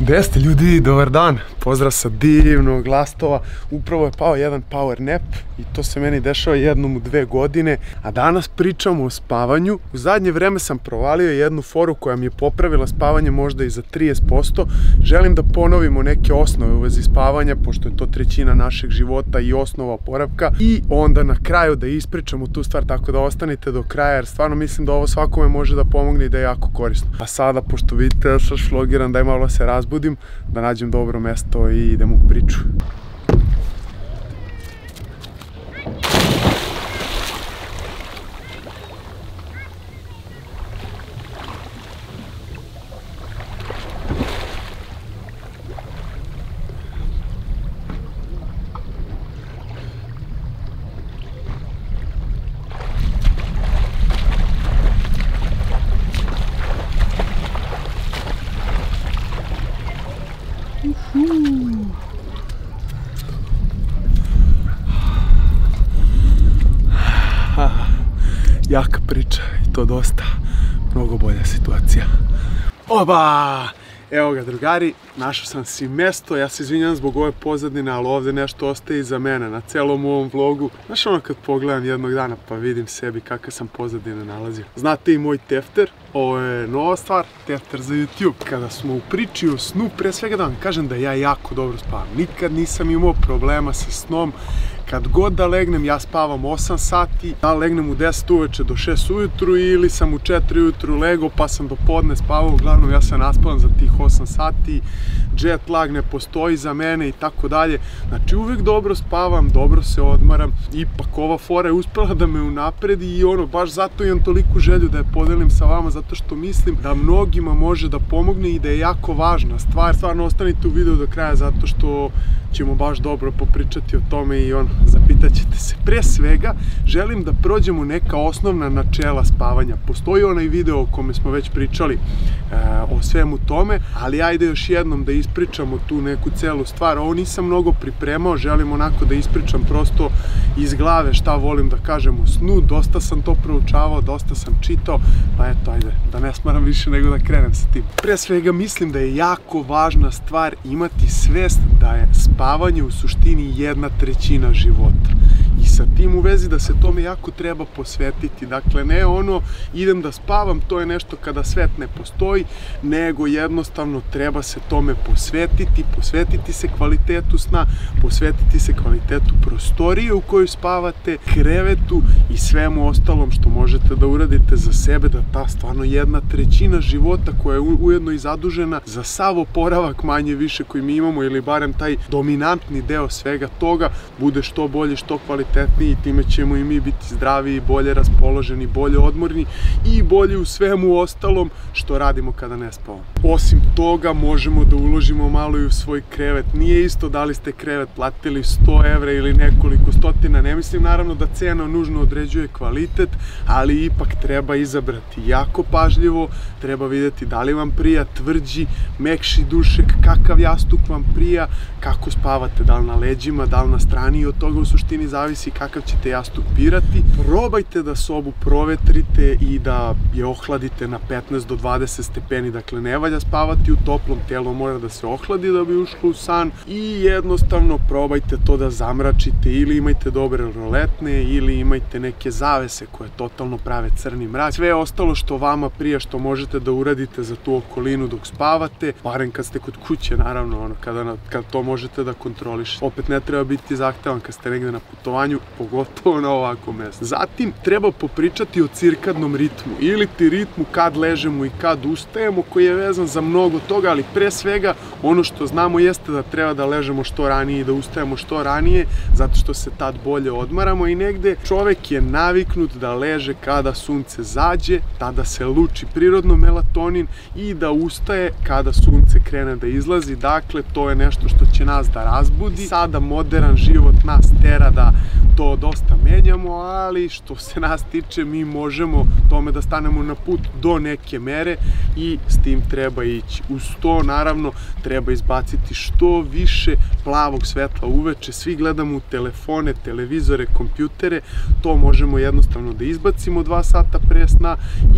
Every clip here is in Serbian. Gde ste ljudi, dobar dan, pozdrav sa divnog Lastova. Upravo je pao jedan power nap i to se meni dešava jednom u 2 godine, a danas pričamo o spavanju. U zadnje vreme sam provalio jednu foru koja mi je popravila spavanje možda i za 30%. Želim da ponovimo neke osnove u vezi spavanja, pošto je to 1/3 našeg života i osnova oporavka, i onda na kraju da ispričamo tu stvar, tako da ostanite do kraja jer stvarno mislim da ovo svakome može da pomogne i da je jako korisno. A sada, pošto vidite da sam šlogiran, daj malo se razbudim, da nađem dobro mesto i idem u priču. Jaka priča i to dosta, mnogo bolja situacija. Oba! Evo ga drugari, našao sam si mesto, ja se izvinjam zbog ove pozadine, ali ovde nešto ostaje iza mene na celom ovom vlogu. Znaš ono kad pogledam jednog dana pa vidim sebi kakve sam pozadine nalazio. Znate i moj tefter, ovo je nova stvar, tefter za YouTube. Kada smo u priči o snu, pre svega da vam kažem da ja jako dobro spavam. Nikad nisam imao problema sa snom. Kad god da legnem, ja spavam 8 sati, da legnem u 10 uveče do 6 ujutru ili sam u 4 ujutru lego pa sam do podne spavao, uglavnom ja sam naspavan za tih 8 sati, jet lag ne postoji za mene i tako dalje. Znači uvek dobro spavam, dobro se odmaram, ipak ova fora je uspela da me unapredi i ono, baš zato imam toliku želju da je podelim sa vama, zato što mislim da mnogima može da pomogne i da je jako važna stvar. Stvarno ostanite u videu do kraja zato što ćemo baš dobro popričati o tome i ono, zapitat ćete se. Pre svega želim da prođemo neka osnovna načela spavanja. Postoji onaj video o kome smo već pričali o svemu tome, ali ajde još jednom da ispričamo tu neku celu stvar. Ovo nisam mnogo pripremao, želim onako da ispričam prosto iz glave šta volim da kažem o snu. Dosta sam to proučavao, dosta sam čitao, pa eto ajde, da ne smaram više nego da krenem sa tim. Pre svega mislim da je jako važna stvar imati svest da je spavanje u suštini 1/3 života. I sa tim u vezi da se tome jako treba posvetiti. Dakle, ne ono idem da spavam, to je nešto kada svet ne postoji, nego jednostavno treba se tome posvetiti, posvetiti se kvalitetu sna, posvetiti se kvalitetu prostorije u kojoj spavate, krevetu i svemu ostalom što možete da uradite za sebe, da ta stvarno 1/3 života koja je ujedno i zadužena za sav oporavak manje više koji mi imamo, ili barem taj dominantni deo svega toga, bude što bolji, što kvalitetniji, i time ćemo i mi biti zdraviji, bolje raspoloženi, bolje odmorni i bolje u svemu ostalom što radimo kada ne spavamo. Osim toga možemo da uložimo malo i u svoj krevet. Nije isto da li ste krevet platili 100 evra ili nekoliko stotina, ne mislim naravno da cena nužno određuje kvalitet, ali ipak treba izabrati jako pažljivo, treba vidjeti da li vam prija tvrđi, mekši dušek, kakav jastuk vam prija, kako spavate, da li na leđima, da li na strani, i od toga u suštini zavisi kakav ćete jastuk birati. Probajte da sobu provetrite i da je ohladite na 15 do 20 stepeni, dakle ne valja spavati u toplom, telo mora da se ohladi da bi ušlo u san, i jednostavno probajte to da zamračite, ili imajte dobre roletne ili imajte neke zavese koje totalno prave crni mrak. Sve ostalo što vama prija, što možete da uradite za tu okolinu dok spavate, barem kad ste kod kuće naravno, ono kad to možete da kontrolišete. Opet ne treba biti zahtevan kad ste negde na putovanju, pogotovo na ovako mesto. Zatim treba popričati o cirkadnom ritmu, ili ti ritmu kad ležemo i kad ustajemo, koji je vezan za mnogo toga, ali pre svega ono što znamo jeste da treba da ležemo što ranije i da ustajemo što ranije, zato što se tad bolje odmaramo i negde čovek je naviknut da leže kada sunce zađe, tada se luči prirodno melatonin, i da ustaje kada sunce krene da izlazi. Dakle, to je nešto što će nas da razbudi. Sada modern život nas tera da to dosta menjamo, ali što se nas tiče mi možemo tome da stanemo na put do neke mere i s tim treba ići. Uz to naravno treba izbaciti što više plavog svetla uveče. Svi gledamo u telefone, televizore, kompjutere, to možemo jednostavno da izbacimo 2 sata pre sna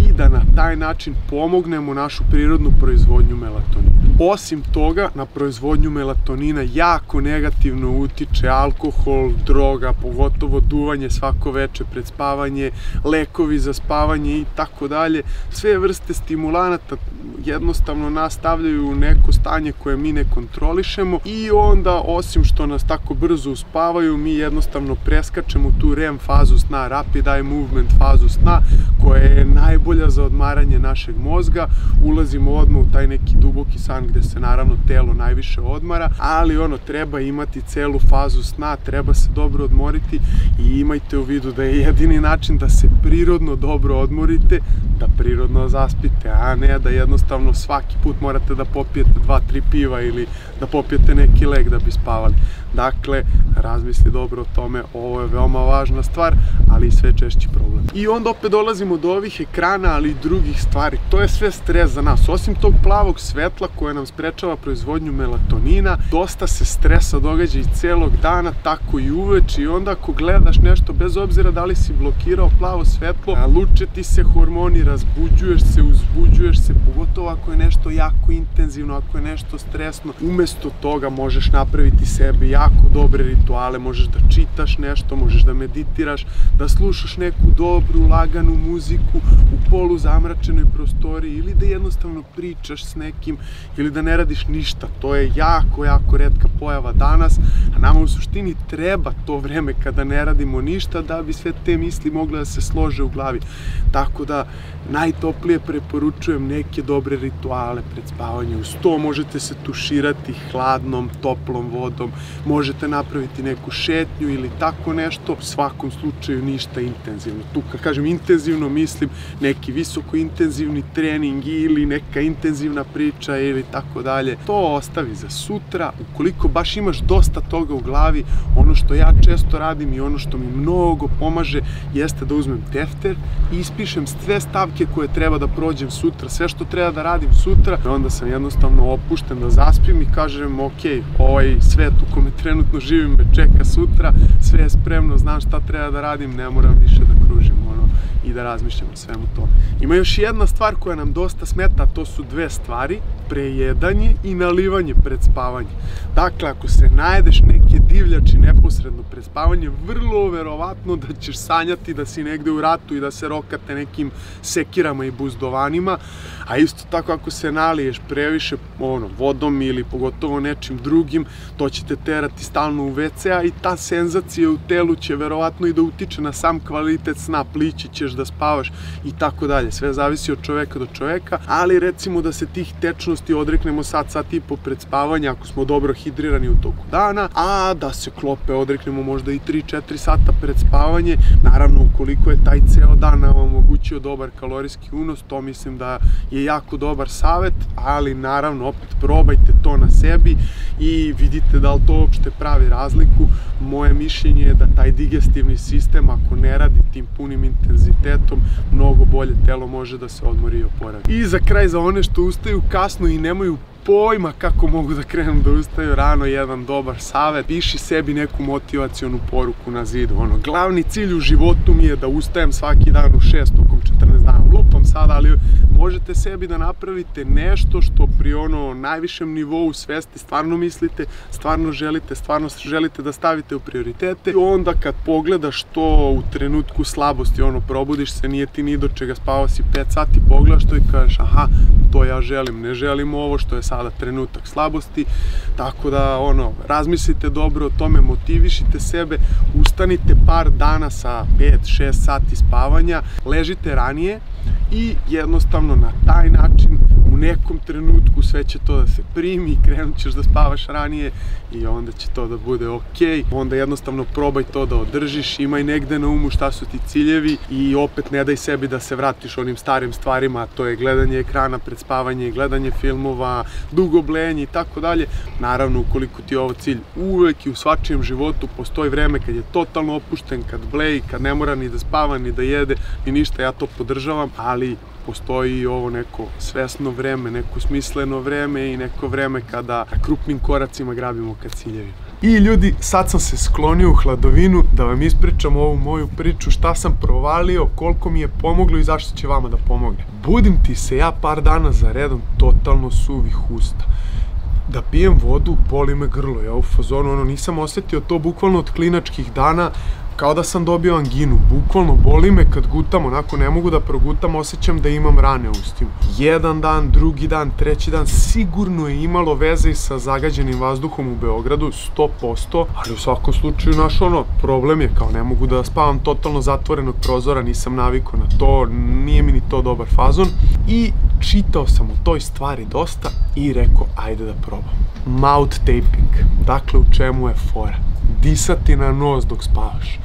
i da na taj način pomognemo našu prirodnu proizvodnju melatonina. Osim toga, na proizvodnju melatonina jako negativno utiče alkohol, droga, pogotovo duvanje svako veče pred spavanje, lekovi za spavanje i tako dalje. Sve vrste stimulanata jednostavno nas stavljaju u neko stanje koje mi ne kontrolišemo i onda, osim što nas tako brzo uspavaju, mi jednostavno preskačemo tu REM fazu sna, rapid eye movement fazu sna, koja je najbolja za odmaranje našeg mozga. Ulazimo odmah u taj neki duboki san gde se naravno telo najviše odmara, ali ono, treba imati celu fazu sna, treba se dobro odmoriti i imajte u vidu da je jedini način da se prirodno dobro odmorite, da prirodno zaspite, a ne da jednostavno svaki put morate da popijete 2-3 piva ili da popijete neki lek da bi spavali. Dakle, razmisli dobro o tome, ovo je veoma važna stvar, ali i sve češći problem. I onda opet dolazimo do ovih ekrana, ali i drugih stvari. To je sve stres za nas. Osim tog plavog svetla koje nam sprečava proizvodnju melatonina, dosta se stresa događa i celog dana, tako i uveče. I onda ako gledaš nešto, bez obzira da li si blokirao plavo svetlo, luče ti se hormoni, razbuđuješ se, uzbuđuješ se, pogotovo ako je nešto jako intenzivno, ako je nešto stresno. Umesto toga možeš napraviti sebi jako dobre rituale, možeš da čitaš nešto, možeš da meditiraš, da slušaš neku dobru, laganu muziku u polu zamračenoj prostoriji ili da jednostavno pričaš s nekim ili da ne radiš ništa. To je jako, jako retka pojava danas, a nama u suštini treba to vreme kada ne radimo ništa da bi sve te misli mogle da se slože u glavi. Tako da najtoplije preporučujem neke dobre rituale pred spavanjem. Uz to možete se tuširati hladnom, toplom vodom, možete napraviti neku šetnju ili tako nešto, u svakom slučaju ništa intenzivno. Tu kad kažem intenzivno mislim neki visoko intenzivni trening ili neka intenzivna priča ili tako dalje. To ostavi za sutra, ukoliko baš imaš dosta toga u glavi. Ono što ja često radim i ono što mi mnogo pomaže jeste da uzmem tefter i ispišem sve stavke koje treba da prođem sutra, sve što treba da radim sutra, i onda sam jednostavno opušten da zaspim i kažem ok, ovaj svet u kome trenutno živim me čeka sutra, sve je spremno, znam šta treba da radim, ne moram više da kružim i da razmišljam o svemu tome. Ima još jedna stvar koja nam dosta smeta, a to su dve stvari, prejedanje i nalivanje pred spavanje. Dakle, ako se najedeš neke divljači neposredno pred spavanje, vrlo verovatno da ćeš sanjati da si negde u ratu i da se rokate nekim sekirama i buzdovanima, a isto tako ako se naliješ previše vodom ili pogotovo nečim drugim, to će te terati stalno u WC-a i ta senzacija u telu će verovatno i da utiče na sam kvalitet sna, plići ćeš da spavaš i tako dalje. Sve zavisi od čoveka do čoveka, ali recimo da se tih tečnosti odreknemo sat i po pred spavanje ako smo dobro hidrirani u toku dana, a da se klope odreknemo možda i 3-4 sata pred spavanje. Naravno, ukoliko je taj ceo dan nam omogućio dobar kalorijski unos, to mislim da je jako dobar savet, ali naravno opet probajte to na sebi i vidite da li to uopšte pravi razliku. Moje mišljenje je da taj digestivni sistem, ako ne radi tim punim intenzitetom, mnogo bolje telo može da se odmori i oporavi. I za kraj, za one što ustaju kasno i nemaju pojma kako mogu da krenu da ustaju rano, jedan dobar savet, piši sebi neku motivacionu poruku na zidu. Glavni cilj u životu mi je da ustajem svaki dan u 6 tokom 14 dana. Lupam sada, ali možete sebi da napravite nešto što pri najvišem nivou svesti stvarno mislite, stvarno želite, da stavite u prioritete, i onda kad pogledaš to u trenutku slabosti, probudiš se, nije ti ni do čega, spavao si 5 sati, pogledaš to i kažeš aha, to ja želim, ne želim ovo što je sada trenutak slabosti. Tako da razmislite dobro o tome, motivišite sebe, ustanite par dana sa 5-6 sati spavanja, ležite ranije i jednostavno na taj način u nekom trenutku sve će to da se primi, krenut ćeš da spavaš ranije i onda će to da bude okej. Onda jednostavno probaj to da održiš, imaj negde na umu šta su ti ciljevi i opet ne daj sebi da se vratiš onim starim stvarima, a to je gledanje ekrana pred spavanje, gledanje filmova, dugoblenje i tako dalje. Naravno, ukoliko ti je ovo cilj, uvek i u svačijem životu postoji vreme kad je totalno opušten, kad bleji, kad ne mora ni da spava, ni da jede, ni ništa, ja to podržavam, ali postoji i ovo neko svesno vreme, neko smisleno vreme i neko vreme kada krupnim koracima grabimo ka ciljevima. I ljudi, sad sam se sklonio u hladovinu da vam ispričam ovu moju priču, šta sam provalio, koliko mi je pomoglo i zašto će vama da pomogne. Budim ti se ja par dana za redom totalno suvih usta. da pijem vodu, boli me grlo, ja u fazonu, ono, nisam osjetio to bukvalno od klinačkih dana, kao da sam dobio anginu, bukvalno boli me kad gutam, onako ne mogu da progutam, osjećam da imam rane u ustima. Jedan dan, drugi dan, treći dan, sigurno je imalo veze i sa zagađenim vazduhom u Beogradu, 100%, ali u svakom slučaju naš ono, problem je kao ne mogu da spavam totalno zatvorenog prozora, nisam navikao na to, nije mi ni to dobar fazon i čitao sam o toj stvari dosta i rekao ajde da probam. Mouth taping, dakle u čemu je fora? Disati na nos dok spavaš.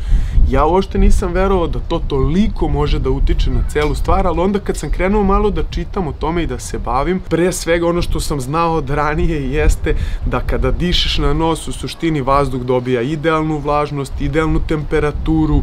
Ja uopšte nisam verovao da to toliko može da utiče na celu stvar, ali onda kad sam krenuo malo da čitam o tome i da se bavim, pre svega ono što sam znao od ranije jeste da kada dišeš na nos, u suštini vazduh dobija idealnu vlažnost, idealnu temperaturu,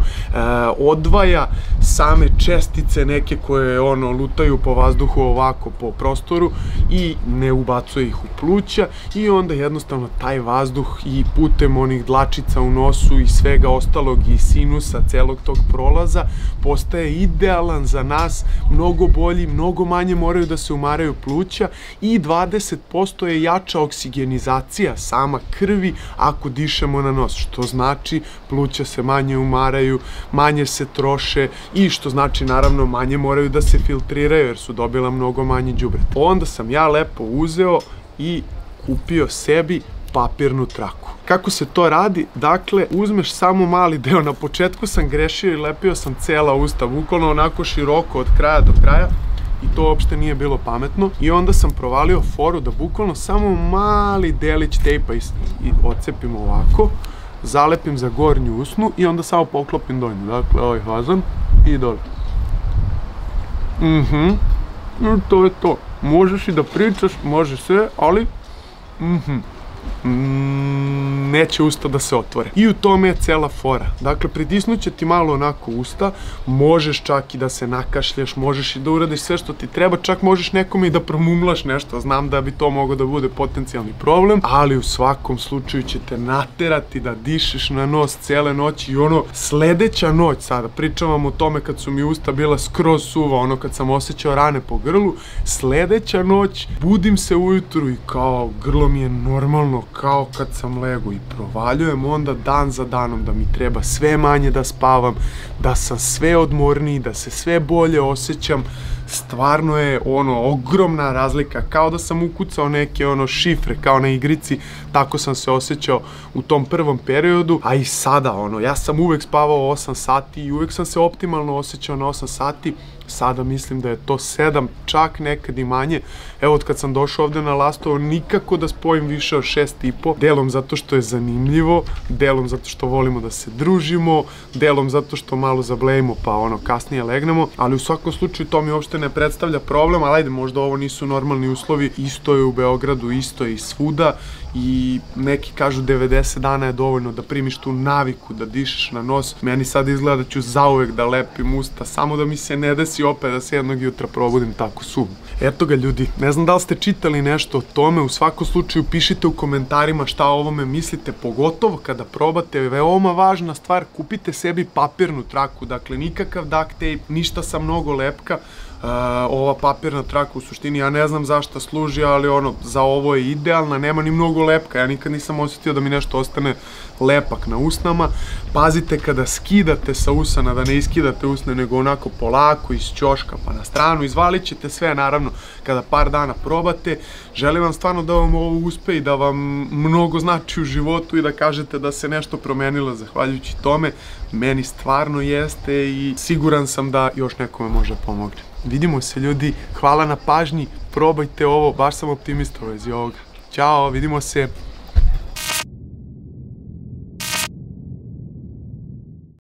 odvaja same čestice neke koje ono lutaju po vazduhu ovako po prostoru i ne ubacuje ih u pluća i onda jednostavno taj vazduh i putem onih dlačica u nosu i svega ostalog i sinusa celog tog prolaza postaje idealan za nas, mnogo bolji, mnogo manje moraju da se umaraju pluća i 20% je jača oksigenizacija sama krvi ako dišemo na nos, što znači pluća se manje umaraju, manje se troše i što znači naravno manje moraju da se filtriraju jer su dobila mnogo manje đubreta. Onda sam ja lepo uzeo i kupio sebi papirnu traku. Kako se to radi? Dakle, uzmeš samo mali deo, na početku sam grešio i lepio sam cela usta, bukvalno onako široko od kraja do kraja i to uopšte nije bilo pametno i onda sam provalio foru da bukvalno samo mali delić tejpa i odcepim ovako, zalepim za gornju usnu i onda samo poklopim donju, dakle ovaj fazan i dole. To je to, možeš i da pričaš, može sve, ali neće usta da se otvore i u tome je cela fora. Dakle, pritisnuće ti malo onako usta, možeš čak i da se nakašlješ, možeš i da uradiš sve što ti treba, čak možeš nekome i da promumlaš nešto, znam da bi to mogao da bude potencijalni problem, ali u svakom slučaju će te naterati da dišeš na nos cele noći i ono, sledeća noć sada, pričam vam o tome kad su mi usta bila skroz suva, ono kad sam osjećao rane po grlu, sledeća noć budim se ujutru i kao grlo mi je normalno kao kad sam lego i provaljujem onda dan za danom da mi treba sve manje da spavam, da sam sve odmorniji, da se sve bolje osjećam. Stvarno je ono ogromna razlika, kao da sam ukucao neke ono šifre, kao na igrici, tako sam se osjećao u tom prvom periodu, a i sada ono, ja sam uvek spavao 8 sati i uvek sam se optimalno osjećao na 8 sati, sada mislim da je to 7, čak nekad i manje. Evo od kad sam došao ovde na Lastovo, nikako da spojim više od 6,5, delom zato što je zanimljivo, delom zato što volimo da se družimo, delom zato što malo zablejimo pa ono kasnije legnemo, ali u svakom slučaju to mi uopšte ne predstavlja problem, ali ajde, možda ovo nisu normalni uslovi, isto je u Beogradu, isto je i svuda i neki kažu 90 dana je dovoljno da primiš tu naviku, da dišeš na nos. Meni sad izgleda da ću zauvek da lepim usta, samo da mi se ne desi opet da se jednog jutra probudim tako suvo. Eto ga ljudi, ne znam da li ste čitali nešto o tome, u svakom slučaju pišite u komentarima šta o ovome mislite, pogotovo kada probate, veoma važna stvar, kupite sebi papirnu traku, dakle nikakav duct tape, ništa sa mnogo lepka. Ova papirna traka u suštini ja ne znam zašto služi, ali ono za ovo je idealna, nema ni mnogo lepka, ja nikad nisam osjetio da mi nešto ostane lepak na usnama. Pazite kada skidate sa usana da ne iskidate usne, nego onako polako iz ćoška pa na stranu, izvalit ćete sve naravno kada par dana probate. Želim vam stvarno da vam ovo uspe i da vam mnogo znači u životu i da kažete da se nešto promenilo zahvaljujući tome, meni stvarno jeste i siguran sam da još nekome može pomogne. Vidimo se ljudi, hvala na pažnji, probajte ovo, baš sam optimista u vezi ovoga. Ćao, vidimo se!